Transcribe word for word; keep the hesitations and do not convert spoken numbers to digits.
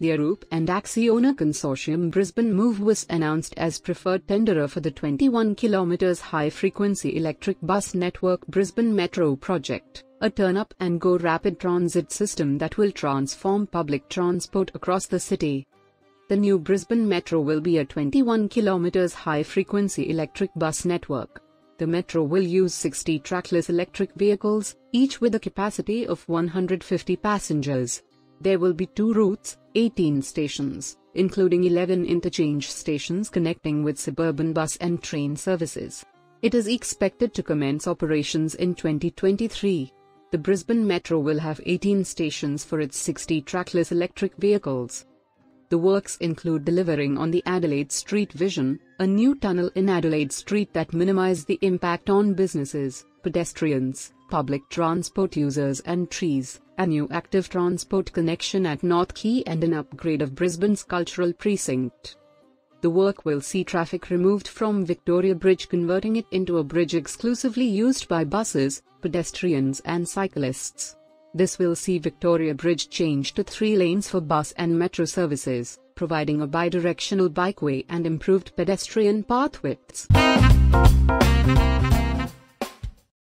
The Arup and ACCIONA Consortium Brisbane move was announced as preferred tenderer for the twenty-one kilometres high-frequency electric bus network Brisbane Metro project, a turn-up and go rapid transit system that will transform public transport across the city. The new Brisbane Metro will be a twenty-one kilometres high-frequency electric bus network. The Metro will use sixty trackless electric vehicles, each with a capacity of one hundred fifty passengers. There will be two routes, eighteen stations, including eleven interchange stations connecting with suburban bus and train services. It is expected to commence operations in twenty twenty-three. The Brisbane Metro will have eighteen stations for its sixty trackless electric vehicles. The works include delivering on the Adelaide Street Vision, a new tunnel in Adelaide Street that minimises the impact on businesses, pedestrians, public transport users and trees, a new active transport connection at North Quay and an upgrade of Brisbane's cultural precinct. The work will see traffic removed from Victoria Bridge, converting it into a bridge exclusively used by buses, pedestrians and cyclists. This will see Victoria Bridge changed to three lanes for bus and metro services, providing a bidirectional bikeway and improved pedestrian path widths.